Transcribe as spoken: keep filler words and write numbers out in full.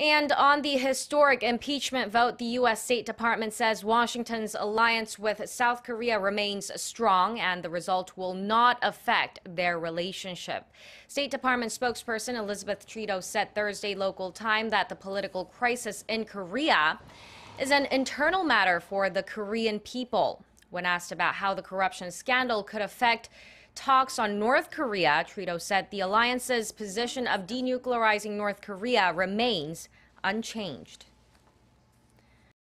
And on the historic impeachment vote, the U S. State Department says Washington's alliance with South Korea remains strong and the result will not affect their relationship. State Department spokesperson Elizabeth Trudeau said Thursday local time that the political crisis in Korea is an internal matter for the Korean people. When asked about how the corruption scandal could affect talks on North Korea, Trudeau said the alliance's position of denuclearizing North Korea remains unchanged.